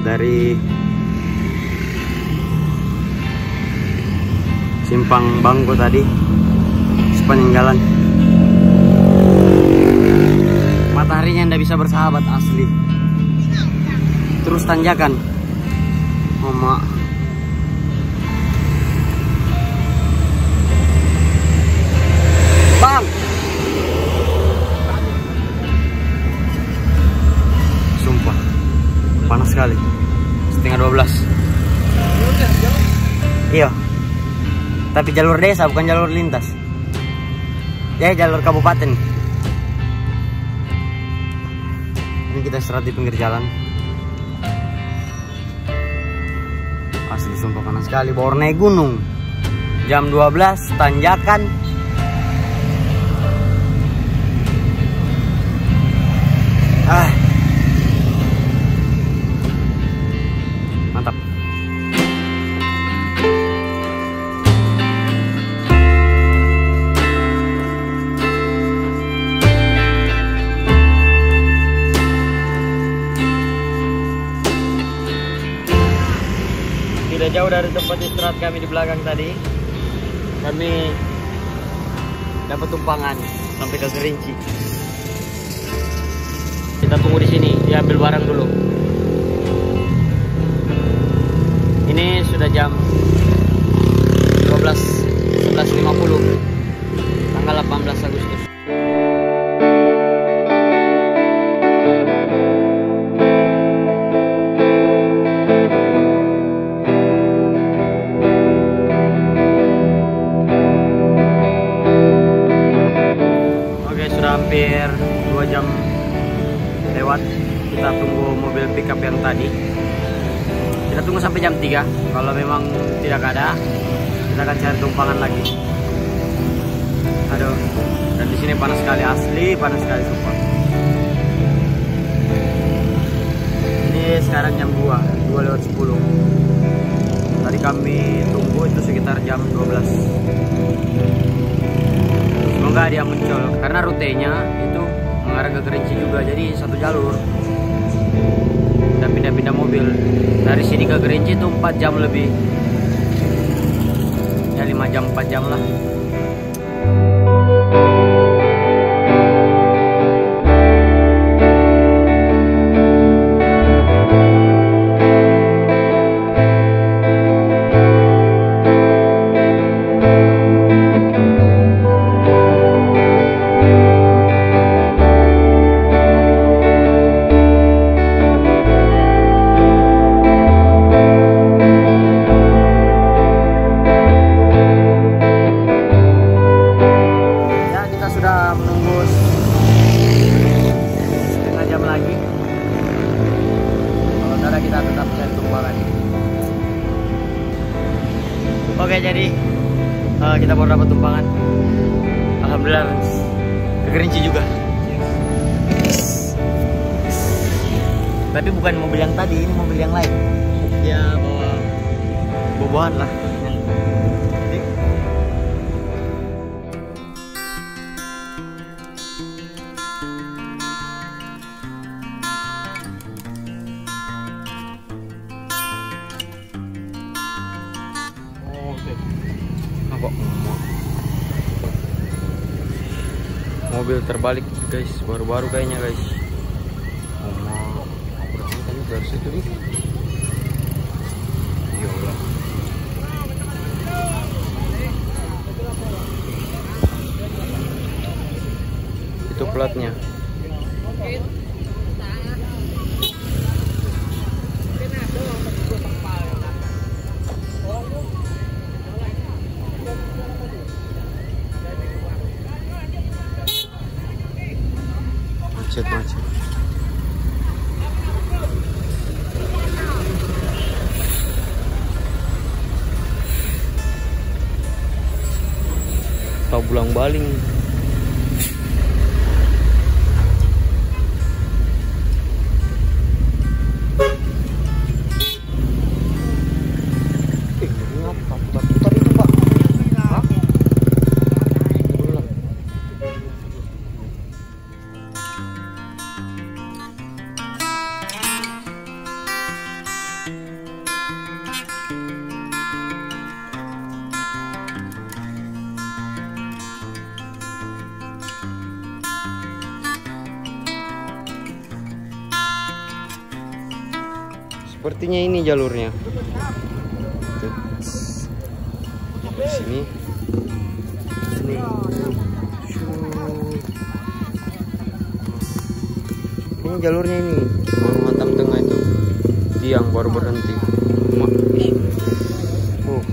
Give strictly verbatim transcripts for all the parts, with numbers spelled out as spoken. dari simpang Bangko tadi, sepanjang jalan. Mataharinya ndak bisa bersahabat asli. Terus tanjakan, mama. Bang, sumpah panas sekali. setengah dua belas. Iya. Tapi jalur desa, bukan jalur lintas. Ya, jalur kabupaten. Ini kita istirahat di pinggir jalan. Asli sumpah panas sekali. Baru naik gunung. jam dua belas tanjakan. Ah. Mantap. Tidak jauh dari tempat istirahat kami di belakang tadi, kami dapat tumpangan sampai ke Kerinci. Kita tunggu di sini, diambil barang dulu. Ini sudah jam dua belas, sebelas lima puluh, tanggal delapan belas Agustus. Oke, sudah hampir dua jam lewat. Kita tunggu mobil pickup yang tadi. Kita tunggu sampai jam tiga. Kalau memang tidak ada, kita akan cari tumpangan lagi. Aduh, dan di sini panas sekali asli, panas sekali sumpah. Ini sekarang jam dua, dua lewat sepuluh. Tadi kami tunggu itu sekitar jam dua belas. Semoga dia muncul, karena rutenya itu mengarah ke Kerinci juga, jadi satu jalur. Kita pindah-pindah mobil. Dari sini ke Kerinci itu empat jam lebih. Ya lima jam, empat jam lah. Oke, jadi uh, kita baru dapat tumpangan. Alhamdulillah ke Kerinci juga. Yes. Yes. Tapi bukan mobil yang tadi, ini mobil yang lain. Ya bawa bobohan lah. Mobil terbalik guys, baru-baru kayaknya guys. Oh, berangkat itu nih. Ya Allah. Itu platnya. Macet-macet. Tahu pulang baling. Sepertinya ini jalurnya. Di sini. Ini. Ini jalurnya ini. Baru Matam Tengah itu. Tiang baru berhenti. Oh.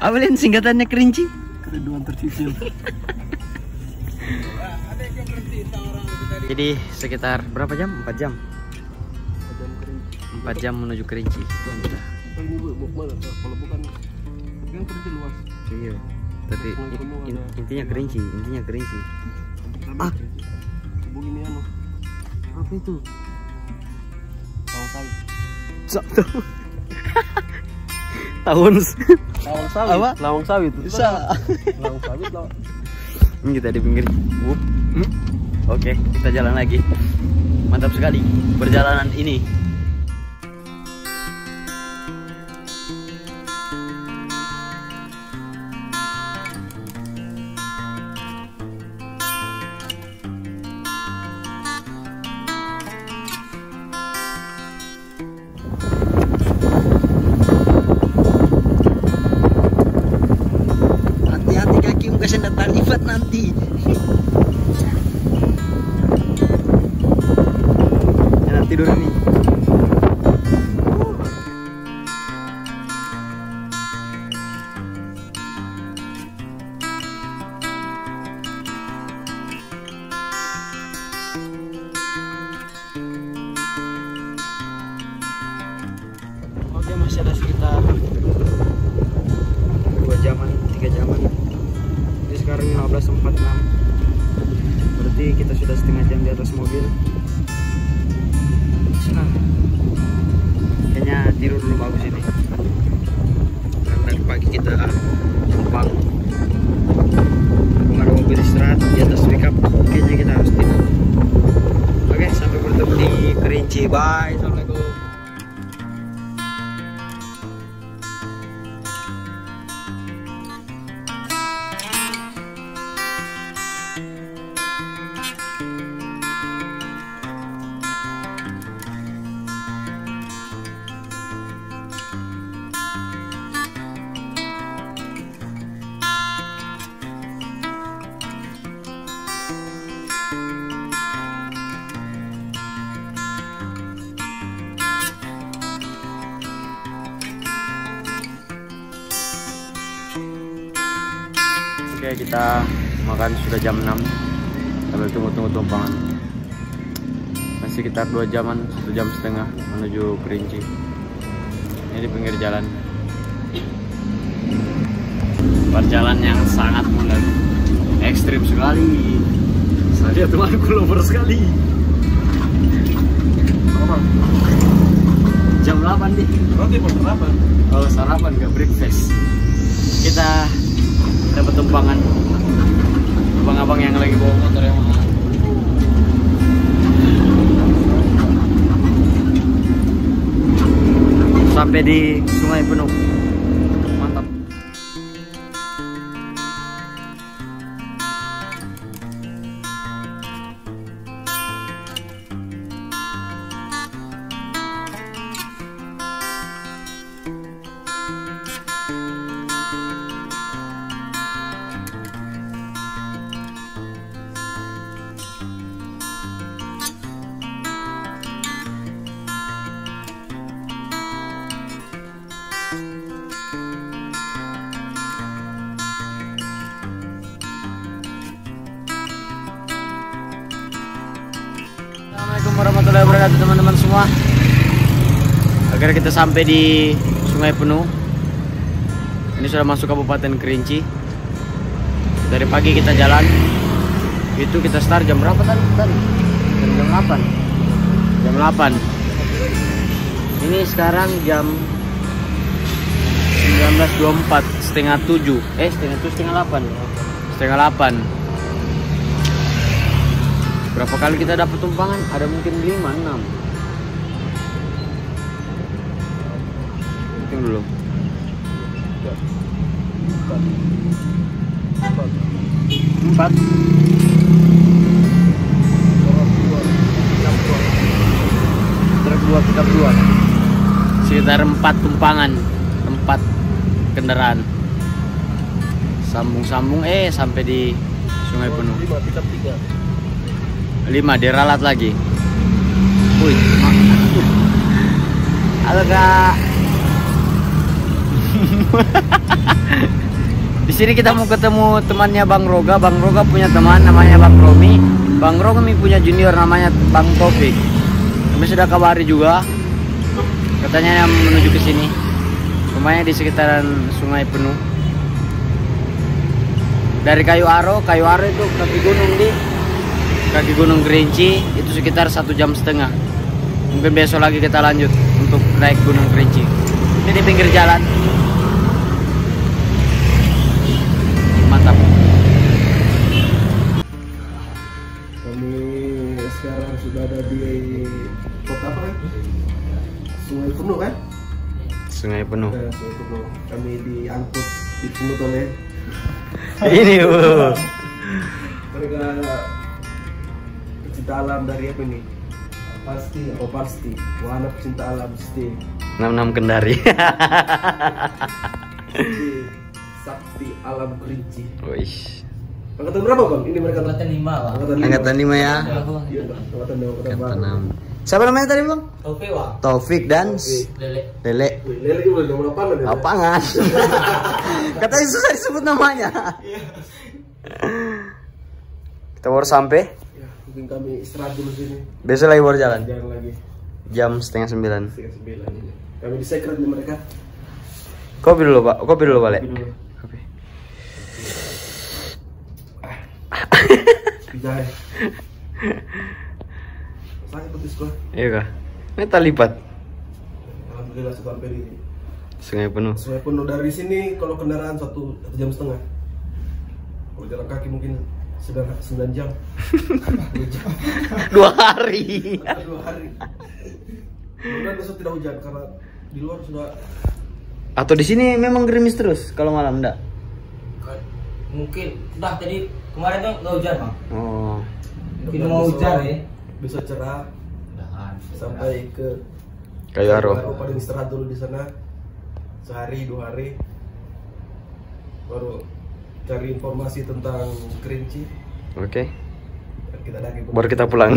Apa Len singkatannya Kerinci? Kerinduan tercicil. Jadi sekitar berapa jam? empat jam. empat jam menuju Kerinci. Ini bukan kalau bukan yang terjal luas. Iya. Tapi intinya Kerinci, intinya Kerinci. Ah. Begini anu. Apa itu? Tahu kali. Tahu. Tahun lawang sawit, apa? Lawang sawit, bisa. Lawang sawit, lawang. Ini kita di pinggir. Hmm? Oke, kita jalan lagi. Mantap sekali perjalanan ini. Ada sekitar dua jaman, tiga jaman. Jadi sekarang lima belas empat puluh enam. Berarti kita sudah setengah jam di atas mobil. Nah, kayaknya tidur dulu bagus ini. Karena dari pagi kita numpang. Kalau ada mobil istirahat di atas pickup, kayaknya kita harus tidur. Oke, sampai bertemu di Kerinci. Bye. Assalamualaikum. Oke, kita makan sudah jam enam sambil tunggu-tunggu tumpangan. Masih sekitar dua jaman, satu jam setengah menuju Kerinci. Ini di pinggir jalan. Perjalanan yang sangat mudah, ekstrim sekali. Saya temanku lover sekali. Jam delapan nih. Roti mau sarapan? Kalau sarapan nggak breakfast. Kita dapat tumpangan abang-abang yang lagi bawa motor yang mahal. Sampai di Sungai Penuh. Mantap. Warahmatullahi wabarakatuh teman-teman semua. Akhirnya kita sampai di Sungai Penuh. Ini sudah masuk Kabupaten Kerinci. Dari pagi kita jalan. Itu kita start jam berapa tadi? tadi? Jam delapan. Jam delapan. Ini sekarang jam sembilan belas dua puluh empat, setengah tujuh. Eh setengah tujuh setengah delapan. Setengah delapan. Berapa kali kita dapat tumpangan? Ada mungkin lima, enam. Mungkin belum. Empat. Truk dua kita keluar. Sekitar empat tumpangan, empat kendaraan. Sambung-sambung eh sampai di Sungai Penuh. Lima diralat lagi. Wih, halo kak. Di sini kita mau ketemu temannya Bang Roga. Bang Roga punya teman namanya Bang Romy. Bang Romy punya junior namanya Bang Taufik. Kami sudah kabari juga. Katanya yang menuju ke sini. Rumahnya di sekitaran Sungai Penuh. Dari Kayu Aro, Kayu Aro itu kaki gunung di kaki gunung Kerinci itu sekitar satu jam setengah. Mungkin besok lagi kita lanjut untuk naik gunung Kerinci. Ini di pinggir jalan. Mantap. Kami sekarang sudah ada di kota apa kan? Sungai Penuh kan? Sungai Penuh. Nah, Sungai Penuh. Kami diangkut di oleh ini. Uh. Mereka pecinta alam dari apa ini? Pasti, oh pasti. Wahana pecinta alam pasti. enam enam Kendari. Sakti alam Kerinci. Wih. Angkatan berapa bang? Ini mereka angkatan lima lah. Angkatan lima ya. Angkatan enam. Siapa namanya tadi bang? Tovi wah. Taufik dan Lele. Lele. Lele itu udah nomor pangan. Lapangan. Katanya susah disebut namanya. Kita baru sampai. Ya, mungkin kami istirahat dulu sini. Besok lagi baru jalan. Jalan lagi. Jam setengah sembilan. Setengah sembilan. Kami di secret di mereka. Kopi dulu pak. Kopi dulu pak Le. Jahe. Sangat petis kok. Iya kah? Ini talipat. Alhamdulillah sudah sampai di Sungai Penuh. Sungai Penuh dari sini kalau kendaraan satu jam setengah. Kalau jalan kaki mungkin sedang sembilan jam. Dua hari. Dua hari. Mudah-mudahan besok tidak hujan karena di luar sudah. Atau di sini memang gerimis terus kalau malam enggak? Mungkin udah tadi kemarin tuh nggak hujan bang. Oh. Mungkin mau hujan ya. Bisa cerah. Nah, sampai cerah. Ke Kayu Aro. Paling istirahat dulu di sana sehari dua hari. Baru cari informasi tentang Kerinci. Oke. Okay. Kita lagi. Baru kita pulang.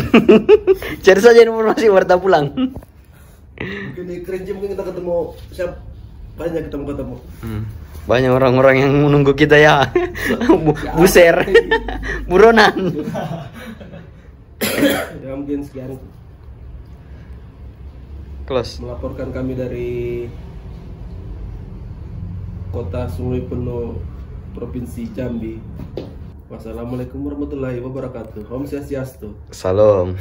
Cari saja informasi baru kita pulang. Mungkin di Kerinci mungkin kita ketemu siapa? Banyak ketemu-ketemu. Hmm. Banyak orang-orang yang menunggu kita ya, Bu ya. Buser, buronan. Ya mungkin sekian. Close. Melaporkan kami dari kota Sungai Penuh, Provinsi Jambi. Wassalamualaikum warahmatullahi wabarakatuh. Om Swastiastu. Salam.